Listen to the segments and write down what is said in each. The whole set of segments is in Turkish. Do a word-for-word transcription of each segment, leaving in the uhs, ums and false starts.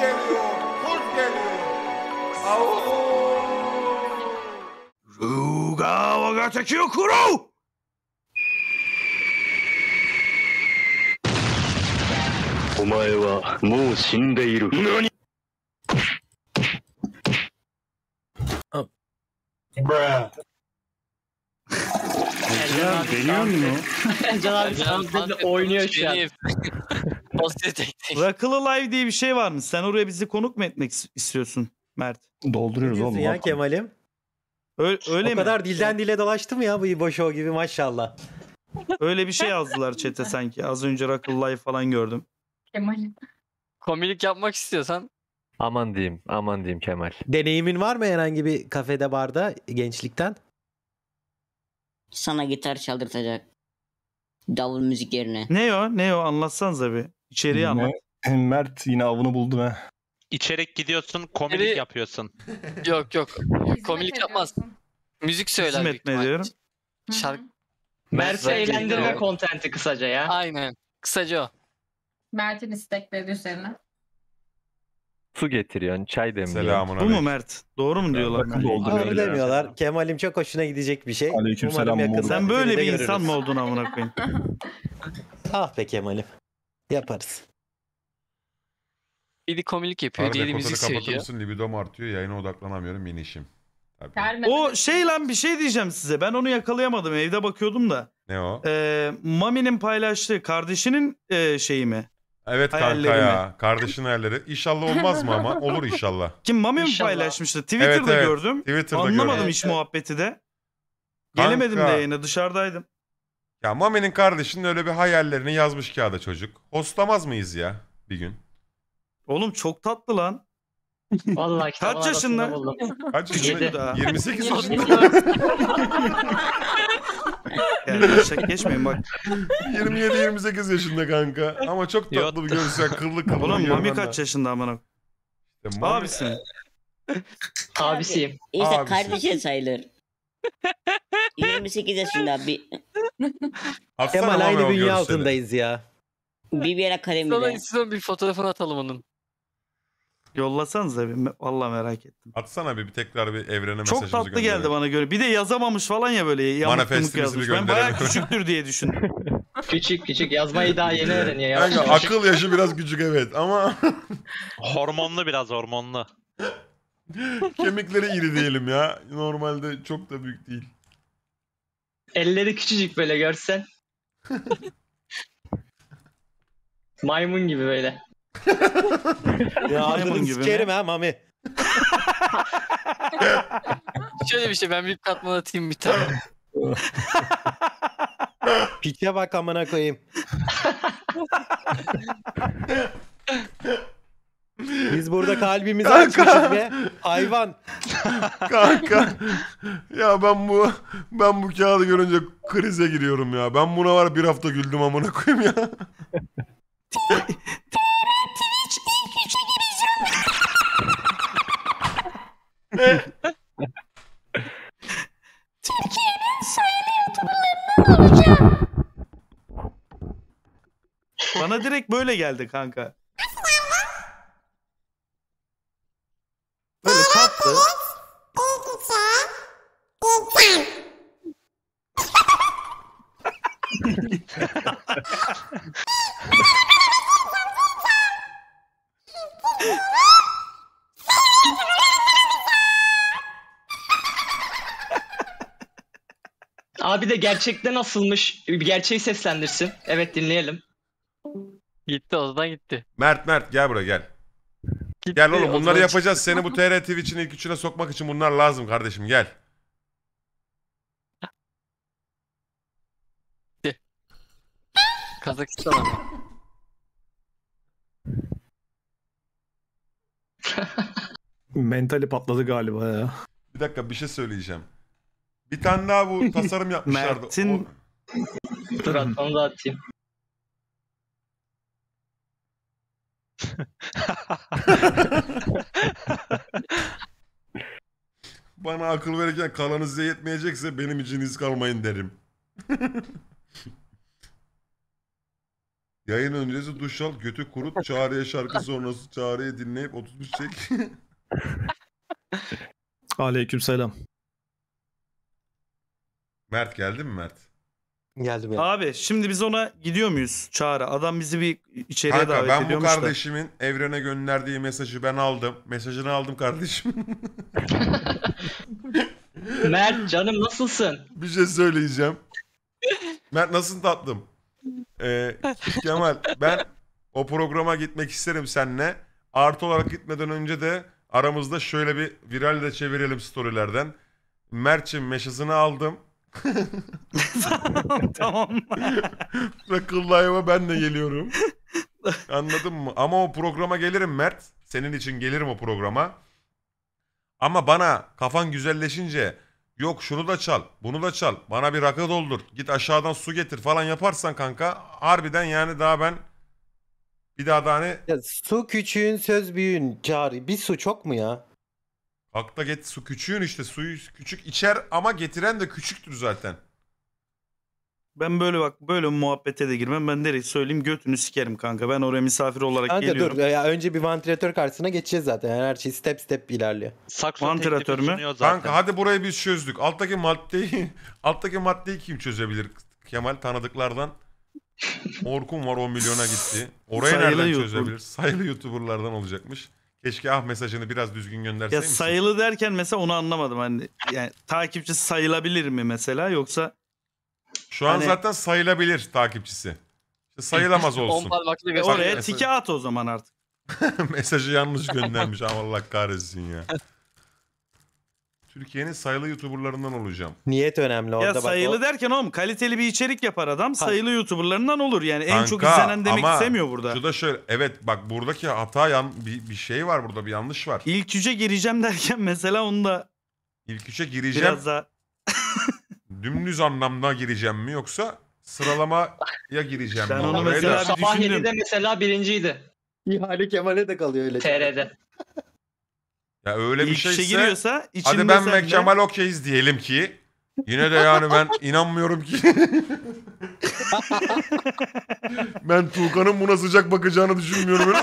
geliyor, kurt geliyor. Ruga wagateki o kuru. Omae wa mou shindeiru. Nani? Bruh. Can deniyor mu? Can abi sen oynuyor şu an. Rakılı Live diye bir şey var mı? Sen oraya bizi konuk mu etmek istiyorsun Mert? Dolduruyoruz oğlum. Ya Kemal'im. Öyle, öyle o mi? O kadar dilden dile dolaştım ya bu boşo gibi maşallah. Öyle bir şey yazdılar chat'e sanki. Az önce Rakılı Live falan gördüm. Kemal'im. Komilik yapmak istiyorsan. Aman diyeyim, aman diyeyim Kemal. Deneyimin var mı herhangi bir kafede, barda gençlikten? Sana gitar çaldırtacak. Davul müzik yerine. Ne o? Ne o? Anlatsanıza bir. İçeriği ne? Anlat. Mert yine avını buldu be. İçerik gidiyorsun, komilik Eri... yapıyorsun. Yok yok. Komilik yapmaz. Müzik söyler. Hizmet ne diyorum? Şarkı. Mert'i eğlendirme kontenti kısaca ya. Aynen. Kısaca o. Mert'in istekleri üzerine. Su getir yani, çay demliyor. Selamun bu mu Mert? Doğru mu diyorlar? Doğru demiyorlar. Kemal'im çok hoşuna gidecek bir şey. Aleyküm selam. Sen böyle bir görürüz. İnsan mı oldun amına koyayım? Ah be Kemal'im. Yaparız. Bir komilik yapıyor, diğeri müzik söylüyor. Kapatır mısın? Libidom artıyor. Yayına odaklanamıyorum. Yeni işim. O şey lan, bir şey diyeceğim size. Ben onu yakalayamadım. Evde bakıyordum da. Ne o? Ee, Mami'nin paylaştığı kardeşinin e, şeyi mi? Evet kanka ya. Kardeşin hayalleri. İnşallah olmaz mı ama? Olur inşallah. Kim? Mami mi paylaşmıştı? Twitter'da evet, gördüm. Twitter'da anlamadım gördüm. Hiç evet. Muhabbeti de. Kanka. Gelemedim de yayına, dışarıdaydım. Ya Mami'nin kardeşinin öyle bir hayallerini yazmış kağıda çocuk. Hostlamaz mıyız ya bir gün? Oğlum çok tatlı lan. Vallahi kaç yaşında? Kaç yaşında? yirmi sekiz yaşında. Yani şak geçmeyin bak. yirmi yedi yirmi sekiz yaşında kanka. Ama çok tatlı bir görüntü. Kıllı kıllı. Oğlum Mami kaç yaşında amına? İşte abisi. Abisiyim. İşte kardeşin sayılır. yirmi sekiz yaşında bir. Kemal aynı dünya altındayız ya. Bir yere kalem bile. Sana sizden bir fotoğrafını atalım onun. Yollasanız abi, vallahi merak ettim. Atsana abi bir tekrar bir evrene mesajımızı gönderelim. Çok tatlı geldi bana göre. Bir de yazamamış falan ya böyle. Manifestimizi ben bayağı küçüktür diye düşündüm. Küçük küçük yazmayı daha yeni öğreniyor. Ya. Yani akıl yaşı biraz küçük evet ama. Hormonlu biraz hormonlu. Kemikleri iri diyelim ya. Normalde çok da büyük değil. Elleri küçücük böyle görsen. Maymun gibi böyle. Ya adını sikerim ha Mami. Şöyle bir şey, ben bir katman atayım bir tane. Piçe bak amına koyayım. Biz burada kalbimizi açmışız be hayvan. Kanka ya ben bu ben bu kağıdı görünce krize giriyorum ya. Ben buna var bir hafta güldüm amına koyayım ya. Türkiye'nin sayılı YouTuber'larından olacağım. Bana direkt böyle geldi kanka. Böyle çarptı. Abi de gerçekten asılmış. Gerçeği seslendirsin. Evet dinleyelim. Gitti oradan gitti. Mert Mert gel buraya gel. Gitti, gel oğlum bunları yapacağız. Çıktı. Seni bu T R Twitch'in ilk üçüne sokmak için bunlar lazım kardeşim gel. Kazakistan abi. Mentali patladı galiba ya. Bir dakika bir şey söyleyeceğim. Bir tane daha bu tasarım yapmışlardı. Mert'in... Dur at, onu da atayım. Bana akıl verirken kalanınız yetmeyecekse benim için iz kalmayın derim. Yayın öncesi duş al, götü kurut, Çağrı'ya şarkı sonrası Çağrı'yı dinleyip otuz bir çek. Aleykümselam. Mert geldi mi Mert? Geldi mi? Abi şimdi biz ona gidiyor muyuz Çağrı? Adam bizi bir içeriye kanka, davet ediyormuş da. Ben bu kardeşimin da. Evrene gönderdiği mesajı ben aldım. Mesajını aldım kardeşim. Mert canım nasılsın? Bir şey söyleyeceğim. Mert nasılsın tatlım? Ee, Kemal ben o programa gitmek isterim seninle. Artı olarak gitmeden önce de aramızda şöyle bir viral de çevirelim storylerden. Mert'cim mesajını aldım. Tamam tamam. Rakıllayma ben de geliyorum. Anladın mı? Ama o programa gelirim Mert. Senin için gelirim o programa. Ama bana kafan güzelleşince yok şunu da çal, bunu da çal, bana bir rakı doldur, git aşağıdan su getir falan yaparsan kanka harbiden yani daha ben bir daha daha ne? Ya, su küçüğün söz büyüğün Cari. Bir su çok mu ya? Akla get su küçüğün işte, suyu küçük içer ama getiren de küçüktür zaten. Ben böyle bak böyle muhabbete de girmem. Ben direkt söyleyeyim götünü sikerim kanka. Ben oraya misafir olarak kanka geliyorum. Dur ya, önce bir vantilatör karşısına geçeceğiz zaten. Yani her şey step step ilerliyor. Vantilatör mü? Kanka hadi burayı biz çözdük. Alttaki maddeyi alttaki maddeyi kim çözebilir? Kemal tanıdıklardan. Orkun var on milyona gitti. Orayı nereden YouTube çözebilir? Sayılı YouTuber'lardan olacakmış. Keşke ah mesajını biraz düzgün gönderseymişsin. Ya misin? Sayılı derken mesela onu anlamadım. Hani yani takipçisi sayılabilir mi mesela yoksa? Şu an hani... zaten sayılabilir takipçisi. Sayılamaz olsun. Oraya tike at o zaman artık. Mesajı yanlış göndermiş. Allah kahretsin ya. Türkiye'nin sayılı YouTuber'larından olacağım. Niyet önemli orada. Ya sayılı bak, o... derken oğlum kaliteli bir içerik yapar adam. Ha. Sayılı YouTuber'larından olur yani. Kanka, en çok izlenen demek istemiyor burada. Şu da şöyle evet bak buradaki hata yan, bir, bir şey var burada bir yanlış var. İlk üçe gireceğim derken mesela onu da. İlk üçe gireceğim. Biraz daha. Dümdüz anlamda gireceğim mi yoksa sıralamaya gireceğim ben mi? Onu mesela sabah yedide mesela birinciydi. İhale Kemal'e de kalıyor öyle. T R'de. Ya öyle İlk bir şeyse şey giriyorsa, hadi ben ve Kemal de... okeyiz diyelim ki yine de yani ben inanmıyorum ki. Ben Tuğkan'ın buna sıcak bakacağını düşünmüyorum.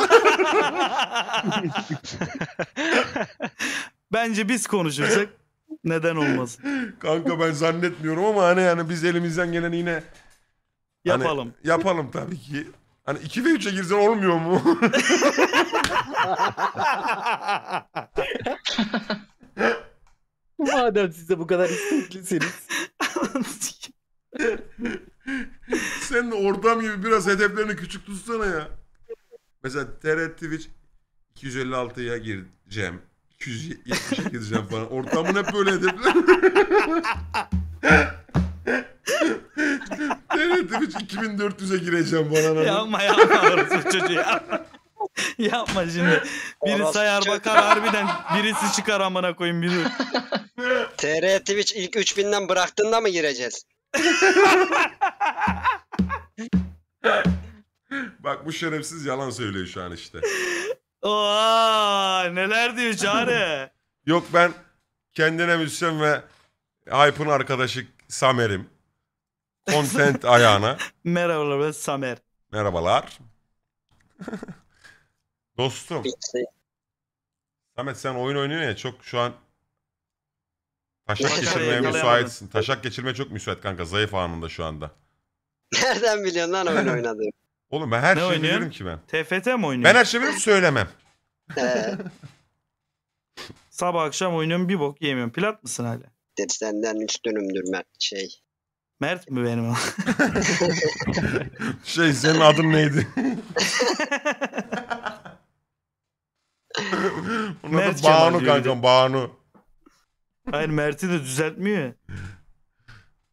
Bence biz konuşursak neden olmaz? Kanka ben zannetmiyorum ama hani yani biz elimizden gelen yine yapalım. Hani yapalım tabii ki. Hani iki ve üçe girsen olmuyor mu? Madem siz de bu kadar isteklisiniz. Sen de ortam gibi biraz hedeflerini küçük tutsana ya. Mesela T R Twitch iki yüz elli altıya gireceğim. iki yüz yetmişe gireceğim falan. Ortamın hep böyle hedefler. Evet, iki bin dört yüze gireceğim bana. Yapma yapma orası çocuğu yapma. Yapma şimdi. Biri orası sayar çok... bakar harbiden birisi çıkar amına koyayım biri. T R Twitch ilk üç binden bıraktığında mı gireceğiz? Bak bu şerefsiz yalan söylüyor şu an işte. Oha, neler diyor Çağrı? Yok ben kendine müslüm ve Hype'ın arkadaşı Samer'im. Content ayağına. Merhabalar ben Samer. Merhabalar. Dostum. Samet sen oyun oynuyorsun ya çok şu an taşak geçirmeye müsaitsin. Taşak geçirmeye çok müsait kanka. Zayıf anında şu anda. Nereden biliyorsun lan oyun oynadığım? Oğlum ben her ne şeyi oynuyorum? Bilirim ki ben. T F T mi oynuyorsun? Ben her şeyi bilirim söylemem. Sabah akşam oynuyorum bir bok yemiyorum. Plat mısın hala? Senden üç dönümdür Mert şey. Mert mi benim? Şey senin adın neydi? Mert Banu kankam Banu. Hayır Mert'i de düzeltmiyor.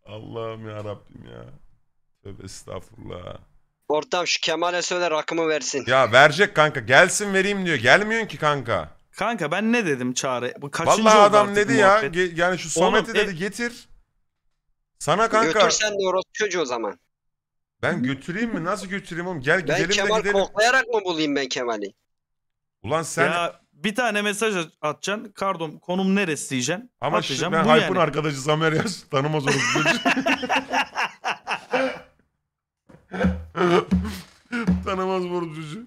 Allah'ım yarabbim ya. Tövbe estağfurullah. Ortam şu Kemal'e söyle rakımı versin. Ya verecek kanka gelsin vereyim diyor. Gelmiyorsun ki kanka. Kanka ben ne dedim Çağrı? Bu kaçıncı vallahi adam dedi muhabbet ya. Yani şu Samet'i dedi e getir. Sana kanka. Götürsen de orası çocuğu o zaman. Ben götüreyim mi? Nasıl götüreyim oğlum? Gel gidelim de gidelim. Ben Kemal koklayarak mı bulayım ben Kemal'i? Ulan sen... Ya bir tane mesaj atacaksın. Pardon konum neresi diyeceksin. Ama atacağım. Ben Hype'ın yani arkadaşı Samer yaz. Tanımaz orası. Tanımaz borcucu.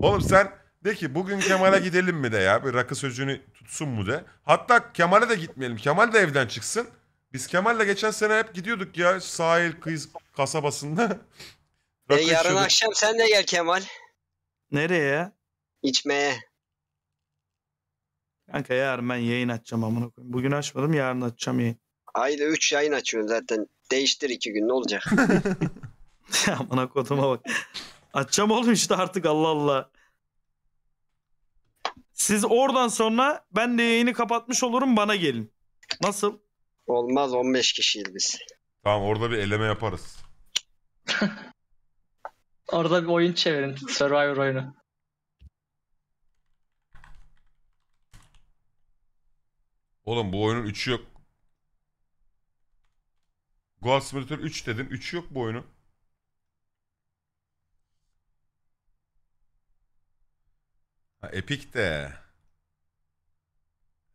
Oğlum sen de ki bugün Kemal'e gidelim mi de ya. Bir rakı sözünü tutsun mu de. Hatta Kemal'e de gitmeyelim. Kemal de evden çıksın. Biz Kemal'le geçen sene hep gidiyorduk ya sahil kıyı kasabasında. E, yarın içiyorduk. Akşam sen de gel Kemal. Nereye? İçmeye. Kanka yarın ben yayın açacağım amına koyayım. Bugün açmadım, yarın açacağım yayın. Ayda üç yayın açıyorsun zaten. Değiştir iki gün, ne olacak? Amına koduma bak. Açacağım oğlum işte artık, Allah Allah. Siz oradan sonra ben de yayını kapatmış olurum, bana gelin. Nasıl? Olmaz, on beş kişiyiz biz. Tamam, orada bir eleme yaparız. Orada bir oyun çevirin. Survivor oyunu. Oğlum bu oyunun üçü yok. Golf Simulator üç dedim. üçü yok bu oyunun. Ha, Epic de.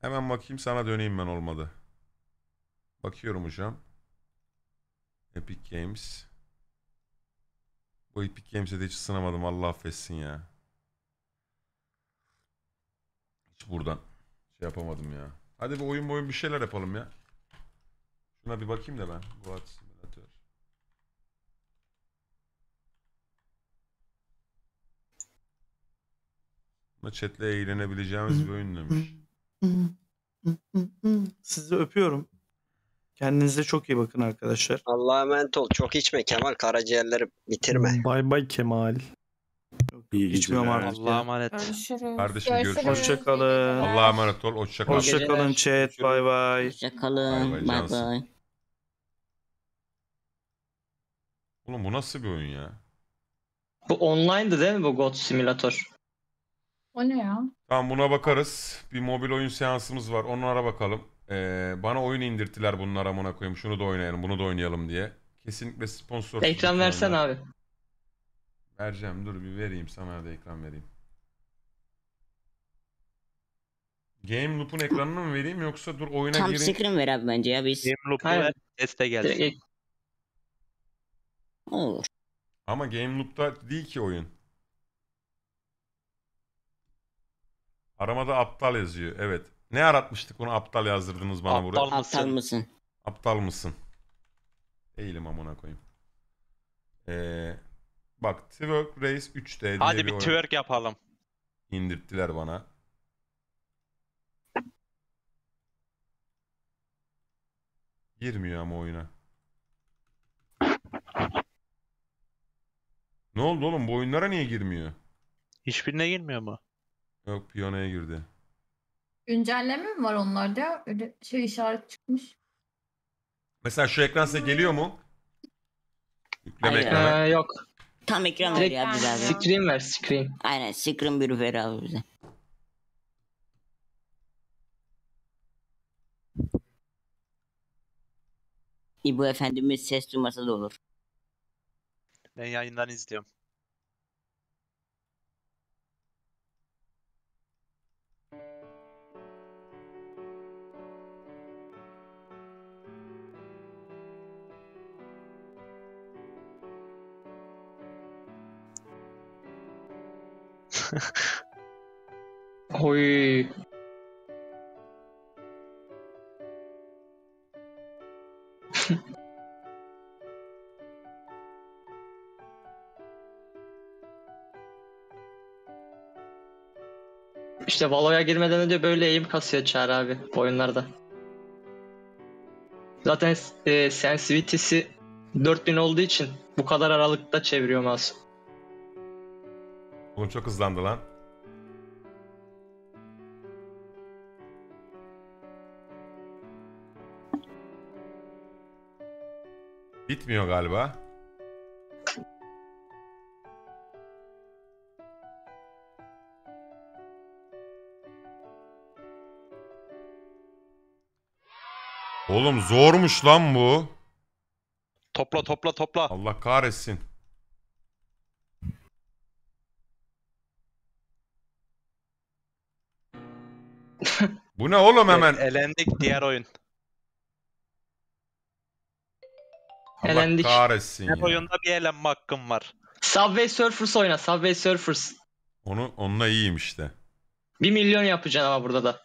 Hemen bakayım, sana döneyim ben olmadı. Bakıyorum hocam. Epic Games. Bu Epic Games'e de hiç sınamadım. Allah affetsin ya. Hiç buradan şey yapamadım ya. Hadi bir oyun boyun bir şeyler yapalım ya. Şuna bir bakayım da ben. Golf Simulator. Buna chat'le eğlenebileceğimiz bir oyun demiş. Sizi öpüyorum. Kendinize çok iyi bakın arkadaşlar. Allah'a emanet ol. Çok içme Kemal. Karaciğerleri bitirme. Bay bay Kemal. İçmiyorum artık. Allah'a emanet. Görüşürüz. Kardeşim görüşürüz. Hoşçakalın. Allah'a emanet ol. Hoşçakalın. Hoşçakalın chat. Bay bay. Hoşçakalın. Bay bay. Oğlum bu nasıl bir oyun ya? Bu online'dı değil mi bu God Simulator? O ne ya? Tamam, buna bakarız. Bir mobil oyun seansımız var. Onlara bakalım. Ee, bana oyun indirttiler bunlar amına koyayım. Şunu da oynayalım, bunu da oynayalım diye. Kesinlikle sponsor. Ekran versen abi. Vereceğim, dur bir vereyim sana da, ekran vereyim. Game Loop'un ekranını mı vereyim yoksa dur oyuna tam gireyim. Tam screen ver abi bence ya biz. Game Loop'u ver, teste gelsin. Olur. Ama Game Loop'ta değil ki oyun. Aramada aptal yazıyor, evet. Ne aratmıştık onu, aptal yazdırdınız bana aptal buraya. Aptal mısın? Aptal mısın? Aptal mısın? Değilim amına koyayım. Ee, bak Twerk Race üç D diye. Hadi bir, bir twerk yapalım. İndirttiler bana. Girmiyor ama oyuna. Ne oldu oğlum, bu oyunlara niye girmiyor? Hiçbirine girmiyor mu? Yok, Pione'ye girdi. Güncelleme mi var onlarda? Öyle şey işaret çıkmış. Mesela şu ekran size geliyor mu? Yükleme ekranı. Ee, yok. Tam ekran var ya bize abi. Screen ver, screen. Aynen, screen bir ver abi bize. İbo efendimiz ses duymasa da olur. Ben yayından izliyorum. Oy. İşte Valo'ya girmeden önce böyle eğim kasıyor Çağrı abi oyunlarda. Zaten e, sensitivity'si dört bin olduğu için bu kadar aralıkta çeviriyor masum. Oğlum çok hızlandı lan. Bitmiyor galiba. Oğlum zormuş lan bu. Topla topla topla. Allah kahretsin. Bu ne oğlum hemen? Evet, elendik, diğer oyun. Elendik. Allah kahretsin. Her oyunda bir elenme hakkım var. Subway Surfers oyna. Subway Surfers. Onu, onunla iyiyim işte. bir milyon yapacaksın ama burada da.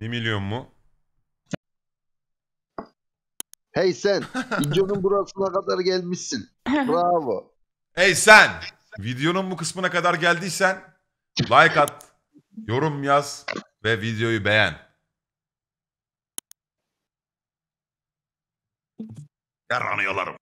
bir milyon mu? Hey sen. Videonun burasına kadar gelmişsin. Bravo. Hey sen. Videonun bu kısmına kadar geldiysen like at, yorum yaz ve videoyu beğen. Yaranıyorlarım.